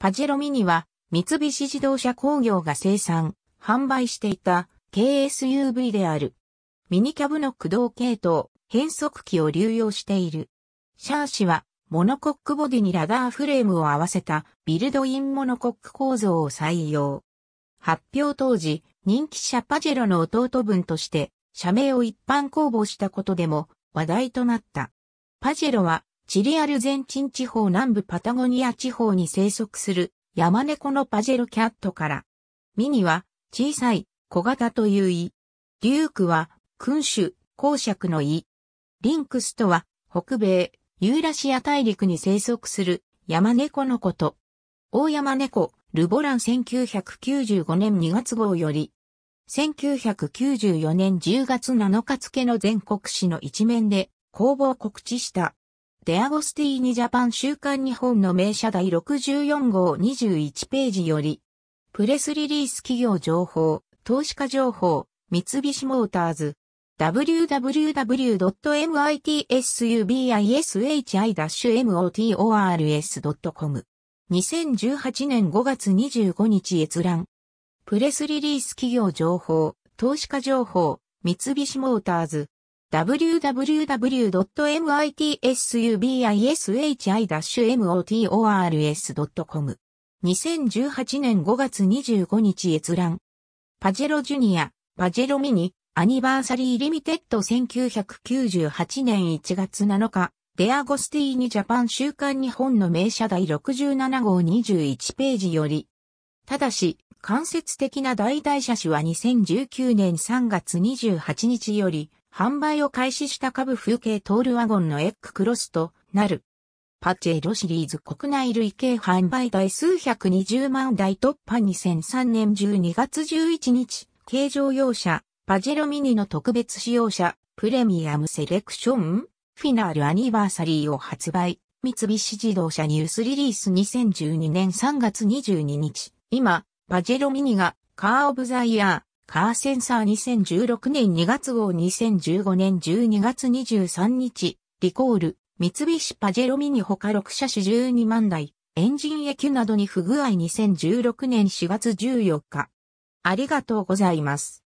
パジェロミニは三菱自動車工業が生産、販売していた KSUV である。ミニキャブの駆動系統、変速機を流用している。シャーシはモノコックボディにラダーフレームを合わせたビルドインモノコック構造を採用。発表当時、人気車パジェロの弟分として社名を一般公募したことでも話題となった。パジェロはチリアルゼンチン地方南部パタゴニア地方に生息する山猫のパジェロキャットから。ミニは小さい小型という意。デュークは君主、公爵の意。リンクスとは北米、ユーラシア大陸に生息する山猫のこと。大山猫、ルボラン1995年2月号より、1994年10月7日付の全国紙の一面で公募を告知した。デアゴスティーニジャパン週刊日本の名車第64号21ページより、プレスリリース企業情報、投資家情報、三菱モーターズ、www.mitsubishi-motors.com 2018年5月25日閲覧。プレスリリース企業情報、投資家情報、三菱モーターズ。www.mitsubishi-motors.com 2018年5月25日閲覧。パジェロジュニア、パジェロミニ。アニバーサリーリミテッド1998年1月7日、デアゴスティーニジャパン週刊日本の名車第67号21ページより。ただし、間接的な代替車種は2019年3月28日より、販売を開始した株風景トールワゴンのエッグクロスとなる。パジェロシリーズ国内累計販売台数120万台突破2003年12月11日、軽乗用車。パジェロミニの特別仕様車、プレミアムセレクション、フィナールアニバーサリーを発売、三菱自動車ニュースリリース2012年3月22日。今、パジェロミニがカーオブザイヤー、カーセンサー2016年2月号2015年12月23日、リコール、三菱パジェロミニ他6車種12万台、エンジンECUなどに不具合2016年4月14日。ありがとうございます。